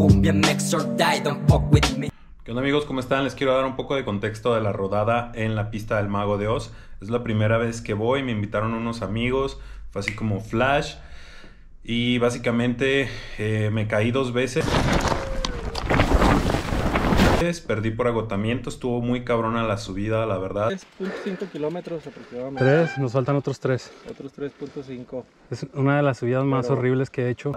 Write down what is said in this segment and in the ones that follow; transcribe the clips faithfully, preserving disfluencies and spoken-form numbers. cumbia, mix or die, don't fuck with me. ¿Qué onda amigos? ¿Cómo están? Les quiero dar un poco de contexto de la rodada en la pista del Mago de Oz. Es la primera vez que voy, me invitaron unos amigos, fue así como flash. Y básicamente eh, me caí dos veces. Perdí por agotamiento, estuvo muy cabrona la subida, la verdad. tres punto cinco kilómetros aproximadamente. Tres, nos faltan otros tres. Otros tres punto cinco. Es una de las subidas Pero... más horribles que he hecho.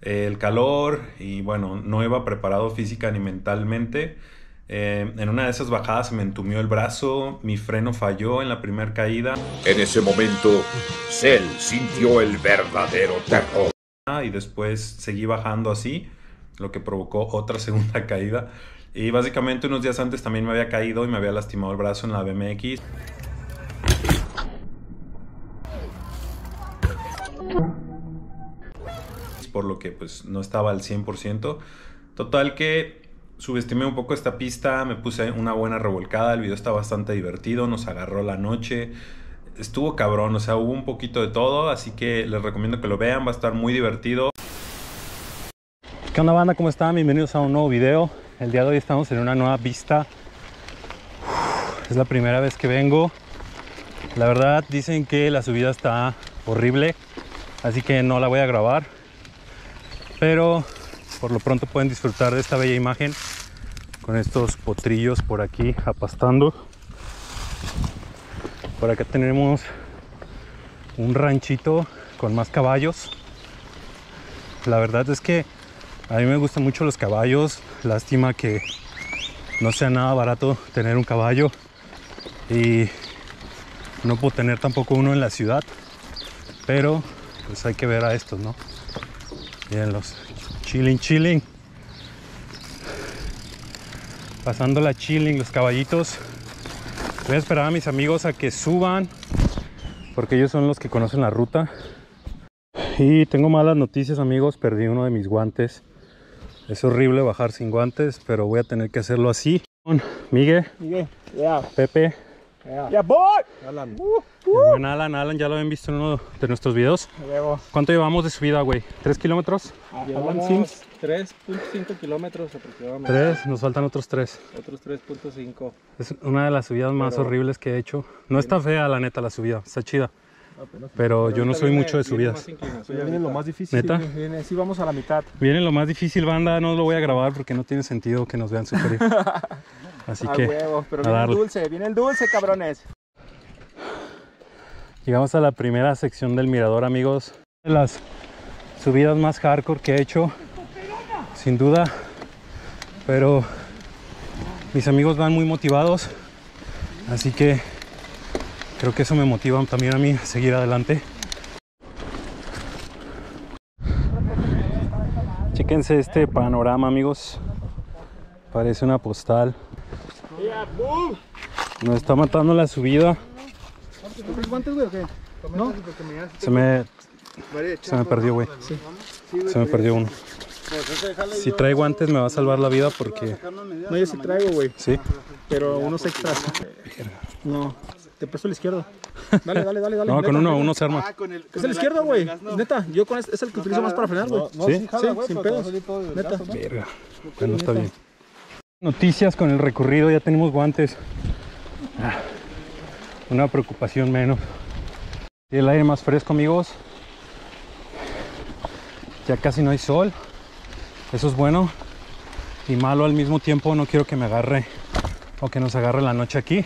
El calor y bueno, no iba preparado física ni mentalmente. Eh, en una de esas bajadas se me entumió el brazo, mi freno falló en la primera caída. En ese momento, Cell sintió el verdadero terror. Y después seguí bajando así, lo que provocó otra segunda caída. Y básicamente unos días antes también me había caído y me había lastimado el brazo en la B M X. Por lo que pues no estaba al cien por ciento. Total que subestimé un poco esta pista, me puse una buena revolcada, el video está bastante divertido, nos agarró la noche, estuvo cabrón, o sea, hubo un poquito de todo, así que les recomiendo que lo vean, va a estar muy divertido. ¿Qué onda banda? ¿Cómo están? Bienvenidos a un nuevo video. El día de hoy estamos en una nueva pista. Es la primera vez que vengo. La verdad dicen que la subida está horrible, así que no la voy a grabar. Pero por lo pronto pueden disfrutar de esta bella imagen con estos potrillos por aquí apastando. Por acá tenemos un ranchito con más caballos. La verdad es que a mí me gustan mucho los caballos. Lástima que no sea nada barato tener un caballo. Y no puedo tener tampoco uno en la ciudad. Pero pues hay que ver a estos, ¿no? Mírenlos, chilling, chilling, pasando la chilling, los caballitos. Voy a esperar a mis amigos a que suban, porque ellos son los que conocen la ruta. Y tengo malas noticias amigos, perdí uno de mis guantes. Es horrible bajar sin guantes, pero voy a tener que hacerlo así. Miguel, Miguel. Yeah. Pepe, yeah. Yeah, boy. Alan. Uh. El buen Alan, Alan ya lo habían visto en uno de nuestros videos. ¿Cuánto llevamos de subida, güey? ¿Tres kilómetros? Llevamos tres punto cinco kilómetros aproximadamente. Tres, nos faltan otros tres. Otros tres punto cinco. Es una de las subidas más Pero... horribles que he hecho. No está fea la neta la subida, está chida. Pero, Pero yo no soy viene, mucho de subidas. Ya viene lo más difícil. ¿Neta? Viene, sí, vamos a la mitad. Viene lo más difícil, banda. No lo voy a grabar porque no tiene sentido que nos vean sufrir. Así a que, huevos. Pero a viene darle. El dulce, viene el dulce, cabrones. Llegamos a la primera sección del mirador, amigos. De las subidas más hardcore que he hecho, sin duda. Pero mis amigos van muy motivados, así que creo que eso me motiva también a mí a seguir adelante. Chéquense este panorama, amigos. Parece una postal. Nos está matando la subida. ¿Compras guantes, güey, o qué? No. Se me... Se me perdió, güey. Sí. Se me perdió uno. Si trae guantes me va a salvar la vida porque... No, yo sí traigo, güey. Sí. Pero unos extras. No. Te presto el izquierdo. Dale, dale, dale. dale. No, con uno, uno se arma. Es el izquierdo, güey. Neta, yo con este... Es el que utilizo más para frenar, güey. Sí, sin pedos. Neta. Verga. No está bien. Noticias con el recorrido. Ya tenemos guantes. Ah. Una preocupación menos. Y el aire más fresco, amigos. Ya casi no hay sol. Eso es bueno y malo al mismo tiempo. No quiero que me agarre o que nos agarre la noche aquí.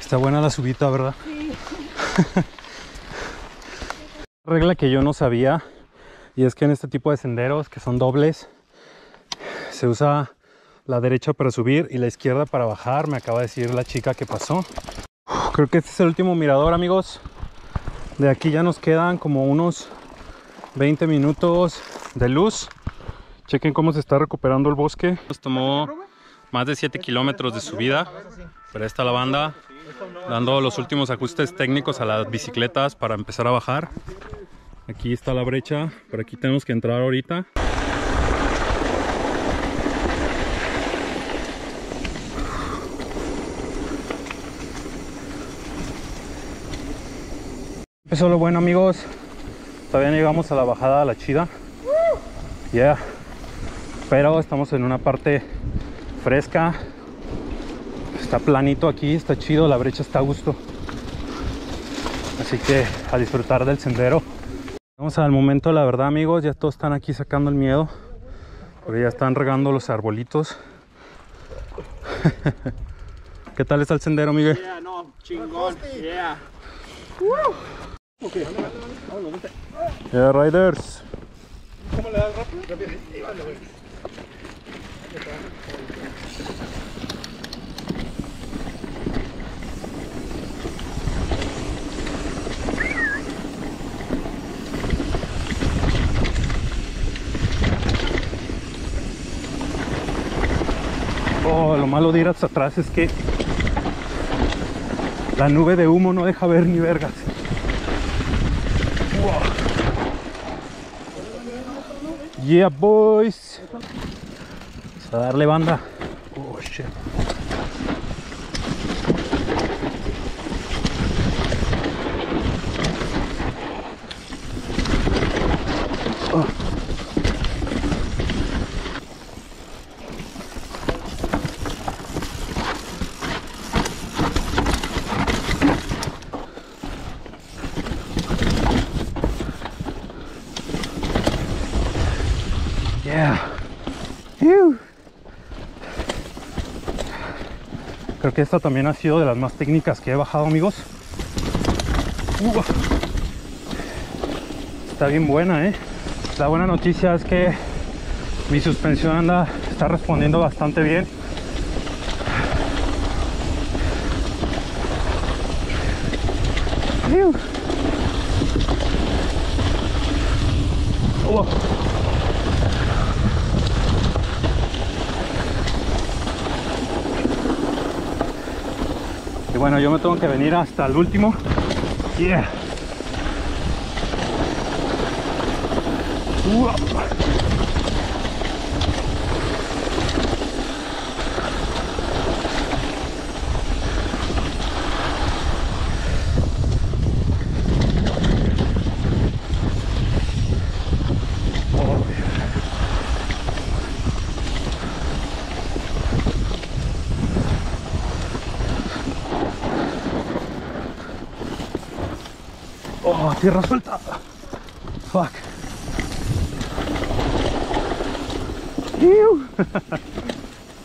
Está buena la subida, ¿verdad? Sí. Regla que yo no sabía, y es que en este tipo de senderos que son dobles se usa la derecha para subir y la izquierda para bajar. Me acaba de decir la chica que pasó. Creo que este es el último mirador, amigos. De aquí ya nos quedan como unos veinte minutos de luz. Chequen cómo se está recuperando el bosque. Nos tomó más de siete kilómetros de subida, pero está la banda dando los últimos ajustes técnicos a las bicicletas para empezar a bajar. Aquí está la brecha, por aquí tenemos que entrar ahorita. Eso es lo bueno amigos, Todavía no llegamos a la bajada, a la chida. Ya. Yeah. Pero estamos en una parte fresca. Está planito aquí, está chido, la brecha está a gusto. Así que a disfrutar del sendero. Vamos al momento, la verdad, amigos, ya todos están aquí sacando el miedo. Porque ya están regando los arbolitos. ¿Qué tal está el sendero, Miguel? Yeah, no, chingón. Yeah. Woo. Okay. Yeah, riders. ¿Cómo le das rápido? Rápido. Ahí vale, güey. Oh, lo malo de ir hacia atrás es que la nube de humo no deja ver ni vergas. Wow. Yeah, boys. Vamos a darle banda. Oh, shit. Oh. Creo que esta también ha sido de las más técnicas que he bajado, amigos. Uh, está bien buena, ¿eh? La buena noticia es que mi suspensión anda, está respondiendo bastante bien. Uh. Bueno, yo me tengo que venir hasta el último. Yeah. Wow. Oh, tierra suelta. Fuck.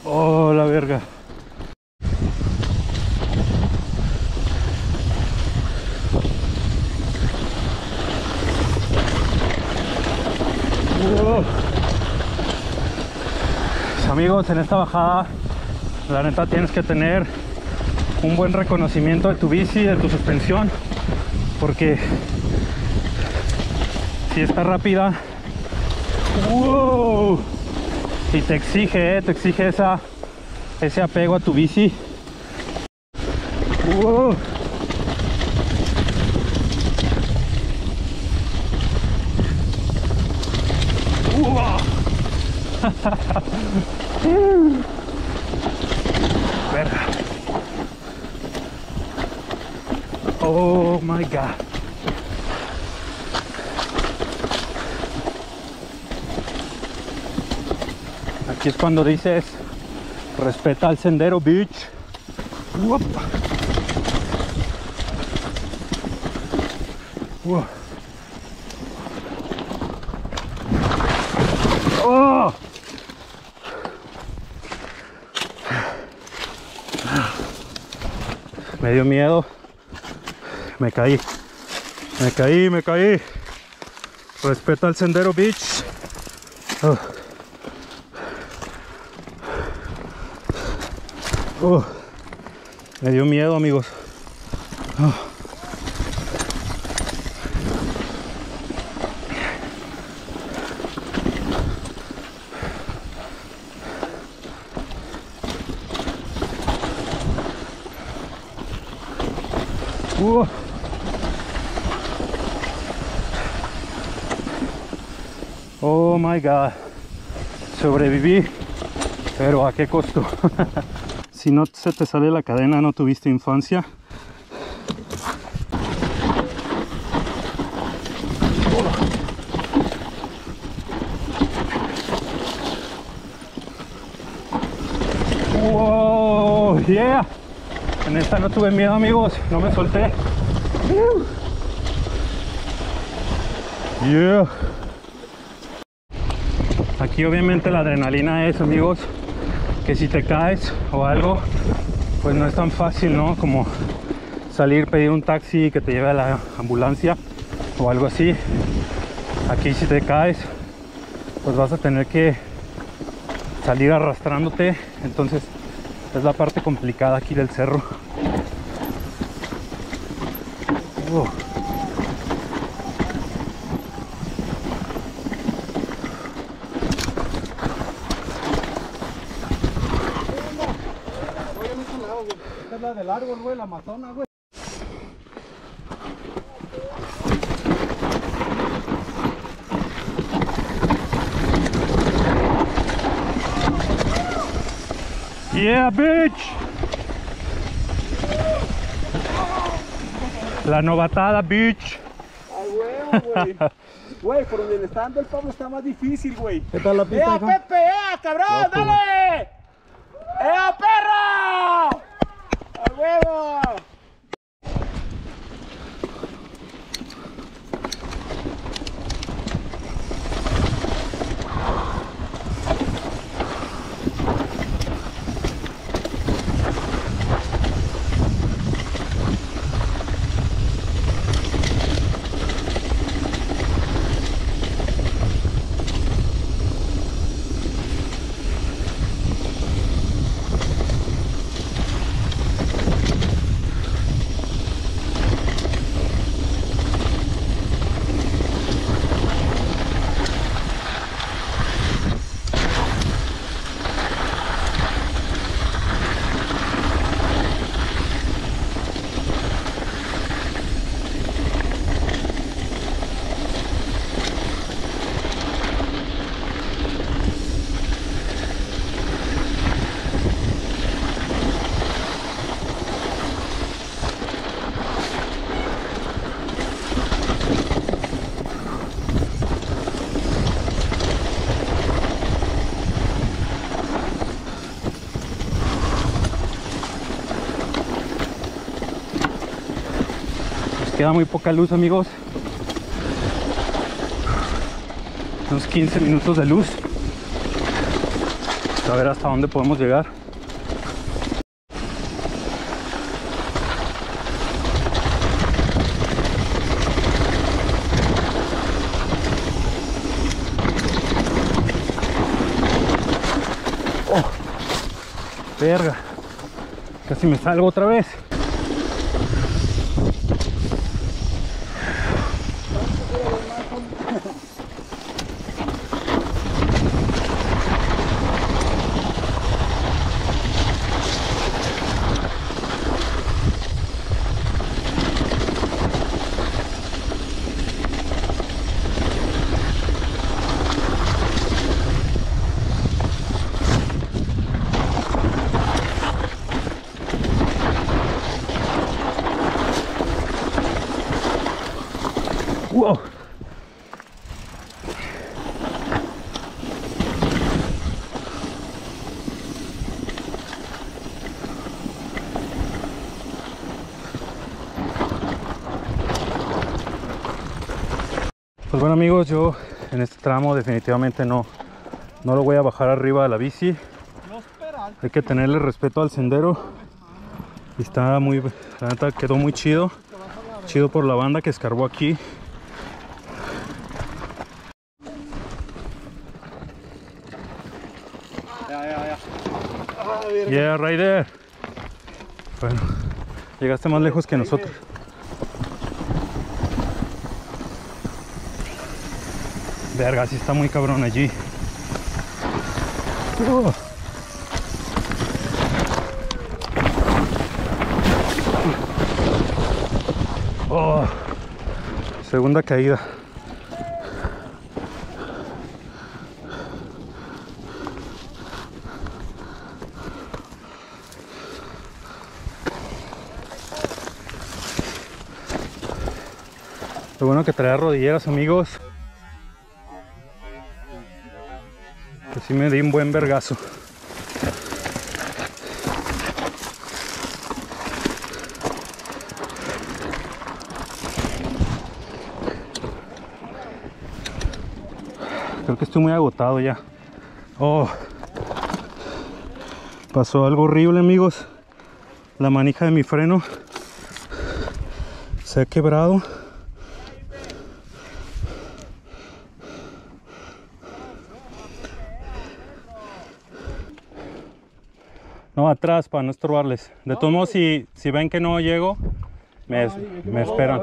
Oh, la verga. Oh. Pues, amigos, en esta bajada, la neta tienes que tener un buen reconocimiento de tu bici, de tu suspensión. Porque si está rápida, wow, y te exige, eh, te exige esa, ese apego a tu bici. Wow. Wow. Verga. Oh my god. Aquí es cuando dices respeta el sendero, bitch. Uop. Uop. Oh. Me dio miedo. Me caí, me caí, me caí. Respeta el sendero, bitch. Oh. Oh. Me dio miedo, amigos. Oh. Uh. Oh my god, sobreviví, pero ¿a qué costo? Si no se te sale la cadena, no tuviste infancia. Wow, yeah. En esta no tuve miedo, amigos, no me solté. Yeah. Aquí obviamente la adrenalina es, amigos, que si te caes o algo, pues no es tan fácil, ¿no? Como salir, pedir un taxi que te lleve a la ambulancia o algo así. Aquí si te caes, pues vas a tener que salir arrastrándote, entonces es la parte complicada aquí del cerro. Uh. Del árbol, güey, la Amazona, güey. Yeah, bitch. La novatada, bitch. Ay, güey, güey. Güey, por donde le está dando el Pablo está más difícil, güey. ¿Qué tal la pista? ¡Ea, Pepe! ¡Ea, cabrón! No, ¡dale! ¡Ea, perro! ¡Huevo! Queda muy poca luz, amigos, unos quince minutos de luz, a ver hasta dónde podemos llegar. Oh, verga, casi me salgo otra vez. Wow. Pues bueno, amigos, yo en este tramo definitivamente no, no lo voy a bajar arriba de la bici. Hay que tenerle respeto al sendero. Y está muy, la neta quedó muy chido. Chido por la banda que escarbó aquí. Yeah, right there. Bueno, llegaste más lejos que nosotros. Verga, sí está muy cabrón allí. Uh. Oh. Segunda caída. Lo bueno que traer rodilleras, amigos. Que sí me di un buen vergazo. Creo que estoy muy agotado ya. Oh, pasó algo horrible, amigos. La manija de mi freno se ha quebrado. No, atrás, para no estorbarles. De todos modos, si, si ven que no llego, me, me esperan.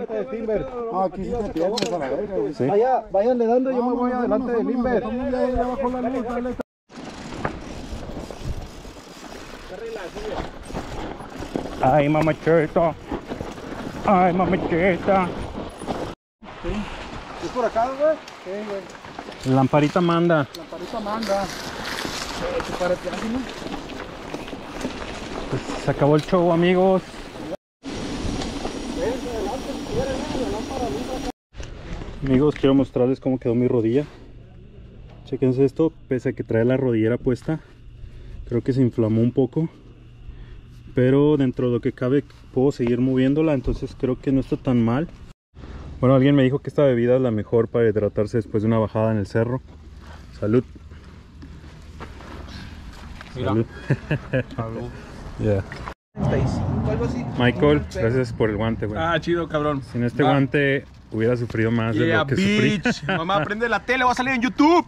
No, aquí sí se pierden a la verga, güey. ¿Sí? Allá, váyanle dando, yo me voy adelante del Inver. Ay, mamacheta. Ay, mamacheta. ¿Es por acá, güey? Sí, güey. Lamparita manda. Lamparita manda. Pues se acabó el show, amigos. Amigos, quiero mostrarles cómo quedó mi rodilla. Chequense esto, pese a que trae la rodillera puesta, creo que se inflamó un poco, pero dentro de lo que cabe puedo seguir moviéndola, entonces creo que no está tan mal. Bueno, alguien me dijo que esta bebida es la mejor para hidratarse después de una bajada en el cerro. Salud. Mira. Salud. Salud. Yeah. Michael, gracias por el guante, güey. Ah, chido, cabrón. Sin este ah. guante hubiera sufrido más yeah, de lo que bitch. sufrí. Mamá, prende la tele, va a salir en YouTube.